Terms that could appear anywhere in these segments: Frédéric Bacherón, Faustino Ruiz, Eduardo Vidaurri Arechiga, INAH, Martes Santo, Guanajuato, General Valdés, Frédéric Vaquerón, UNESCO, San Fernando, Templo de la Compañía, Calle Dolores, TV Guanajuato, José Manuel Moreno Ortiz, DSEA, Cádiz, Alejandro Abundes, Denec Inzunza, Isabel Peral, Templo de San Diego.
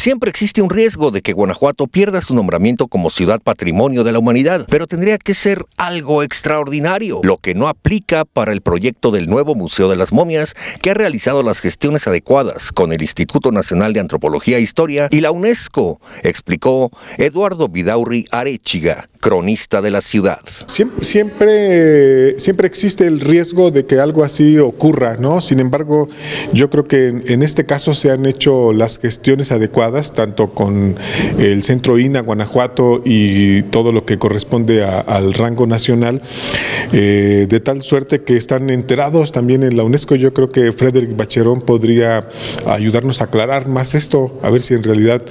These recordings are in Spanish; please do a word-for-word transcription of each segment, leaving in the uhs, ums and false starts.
Siempre existe un riesgo de que Guanajuato pierda su nombramiento como Ciudad Patrimonio de la Humanidad, pero tendría que ser algo extraordinario, lo que no aplica para el proyecto del nuevo Museo de las Momias, que ha realizado las gestiones adecuadas con el Instituto Nacional de Antropología e Historia y la UNESCO, explicó Eduardo Vidaurri Arechiga, cronista de la ciudad. Siempre, siempre, siempre existe el riesgo de que algo así ocurra, ¿no? Sin embargo, yo creo que en, en este caso se han hecho las gestiones adecuadas, tanto con el Centro I N A Guanajuato y todo lo que corresponde a, al rango nacional, eh, de tal suerte que están enterados también en la UNESCO. Yo creo que Frédéric Bacherón podría ayudarnos a aclarar más esto, a ver si en realidad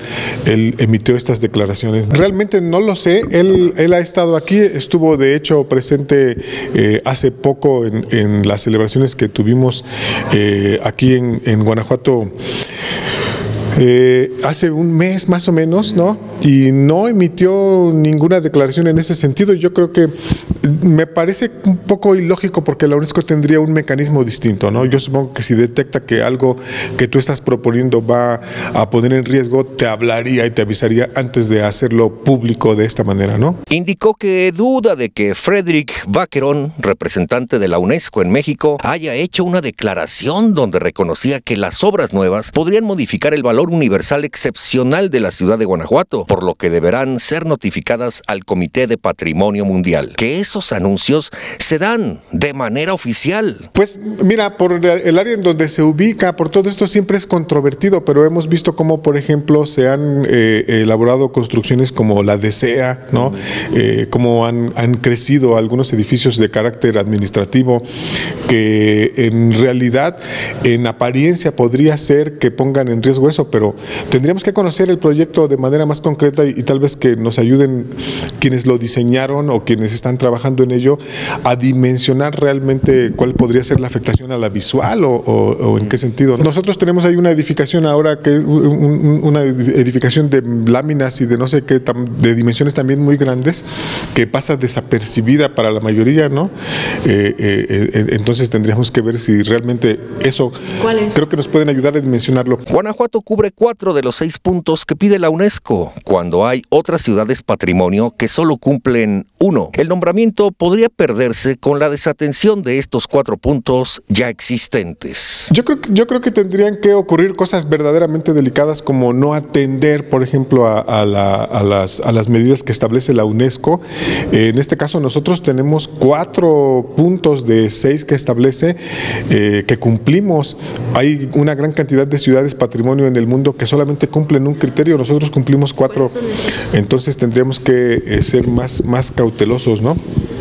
él emitió estas declaraciones. Realmente no lo sé, él... Él ha estado aquí, estuvo de hecho presente eh, hace poco en, en las celebraciones que tuvimos eh, aquí en, en Guanajuato eh, hace un mes más o menos, ¿no? Y no emitió ninguna declaración en ese sentido. Yo creo que me parece un poco ilógico porque la UNESCO tendría un mecanismo distinto, ¿no? Yo supongo que si detecta que algo que tú estás proponiendo va a poner en riesgo, te hablaría y te avisaría antes de hacerlo público de esta manera, ¿no? Indicó que duda de que Frédéric Vaquerón, representante de la UNESCO en México, haya hecho una declaración donde reconocía que las obras nuevas podrían modificar el valor universal excepcional de la ciudad de Guanajuato, por lo que deberán ser notificadas al Comité de Patrimonio Mundial. Que esos anuncios se dan de manera oficial. Pues mira, por el área en donde se ubica, por todo esto siempre es controvertido, pero hemos visto cómo, por ejemplo, se han eh, elaborado construcciones como la D S E A, ¿no? Eh, cómo han, han crecido algunos edificios de carácter administrativo que en realidad, en apariencia, podría ser que pongan en riesgo eso, pero tendríamos que conocer el proyecto de manera más concreta Y, y tal vez que nos ayuden quienes lo diseñaron o quienes están trabajando en ello a dimensionar realmente cuál podría ser la afectación a la visual o, o, o en qué sentido. Nosotros tenemos ahí una edificación ahora, que una edificación de láminas y de no sé qué, de dimensiones también muy grandes, que pasa desapercibida para la mayoría, ¿no? Eh, eh, eh, entonces tendríamos que ver si realmente eso, ¿cuál es? Creo que nos pueden ayudar a dimensionarlo. Guanajuato cubre cuatro de los seis puntos que pide la UNESCO, cuando hay otras ciudades patrimonio que solo cumplen uno. El nombramiento podría perderse con la desatención de estos cuatro puntos ya existentes. Yo creo, yo creo que tendrían que ocurrir cosas verdaderamente delicadas, como no atender, por ejemplo, a, a, la, a, las, a las medidas que establece la UNESCO. En este caso nosotros tenemos cuatro puntos de seis que establece, eh, que cumplimos. Hay una gran cantidad de ciudades patrimonio en el mundo que solamente cumplen un criterio, nosotros cumplimos cuatro. Entonces tendríamos que eh, ser más, más cautelosos, ¿no?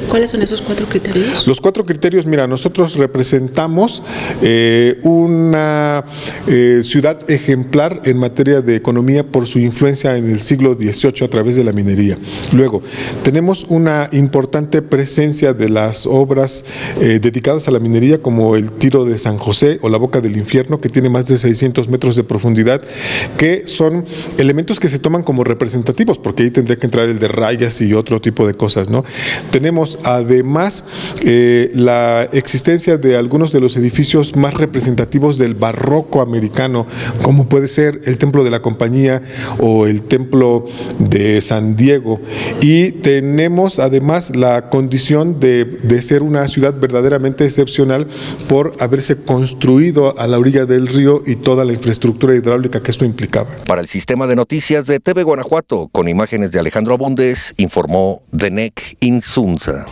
¿Cuáles son esos cuatro criterios? Los cuatro criterios, mira, nosotros representamos eh, una eh, ciudad ejemplar en materia de economía por su influencia en el siglo dieciocho a través de la minería. Luego, tenemos una importante presencia de las obras eh, dedicadas a la minería, como el Tiro de San José o la Boca del Infierno, que tiene más de seiscientos metros de profundidad, que son elementos que se toman como representativos, porque ahí tendría que entrar el de rayas y otro tipo de cosas, ¿no? Tenemos además eh, la existencia de algunos de los edificios más representativos del barroco americano, como puede ser el Templo de la Compañía o el Templo de San Diego, y tenemos además la condición de, de ser una ciudad verdaderamente excepcional por haberse construido a la orilla del río y toda la infraestructura hidráulica que esto implicaba. Para el sistema de noticias de T V Guanajuato, con imágenes de Alejandro Abundes, informó Denec Inzunza.